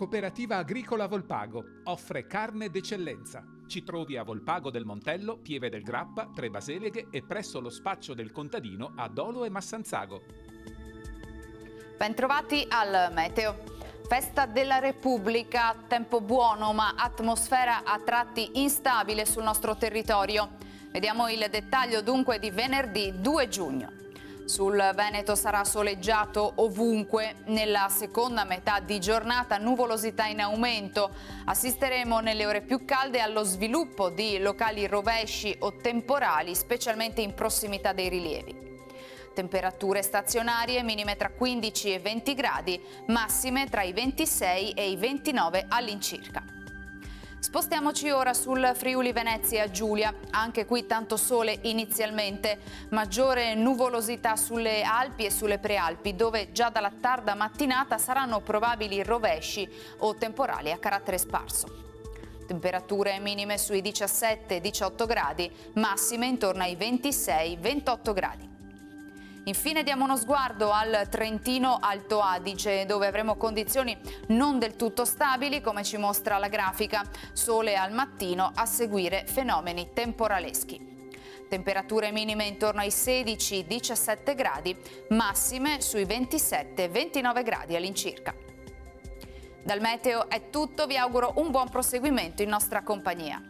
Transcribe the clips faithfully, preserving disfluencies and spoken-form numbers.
Cooperativa Agricola Volpago offre carne d'eccellenza. Ci trovi a Volpago del Montello, Pieve del Grappa, Trebaseleghe e presso lo Spaccio del Contadino a Dolo e Massanzago. Bentrovati al Meteo. Festa della Repubblica, tempo buono ma atmosfera a tratti instabile sul nostro territorio. Vediamo il dettaglio dunque di venerdì due giugno. Sul Veneto sarà soleggiato ovunque, nella seconda metà di giornata nuvolosità in aumento. Assisteremo nelle ore più calde allo sviluppo di locali rovesci o temporali, specialmente in prossimità dei rilievi. Temperature stazionarie minime tra quindici e venti gradi, massime tra i ventisei e i ventinove all'incirca. Spostiamoci ora sul Friuli Venezia Giulia, anche qui tanto sole inizialmente, maggiore nuvolosità sulle Alpi e sulle Prealpi, dove già dalla tarda mattinata saranno probabili rovesci o temporali a carattere sparso. Temperature minime sui diciassette diciotto gradi, massime intorno ai ventisei ventotto gradi. Infine diamo uno sguardo al Trentino Alto Adige, dove avremo condizioni non del tutto stabili, come ci mostra la grafica. Sole al mattino, a seguire fenomeni temporaleschi. Temperature minime intorno ai sedici diciassette gradi, massime sui ventisette ventinove gradi all'incirca. Dal Meteo è tutto, vi auguro un buon proseguimento in nostra compagnia.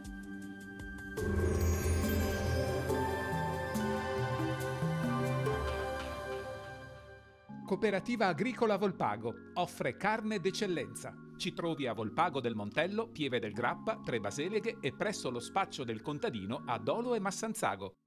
Cooperativa Agricola Volpago offre carne d'eccellenza. Ci trovi a Volpago del Montello, Pieve del Grappa, Trebaseleghe e presso lo Spaccio del Contadino a Dolo e Massanzago.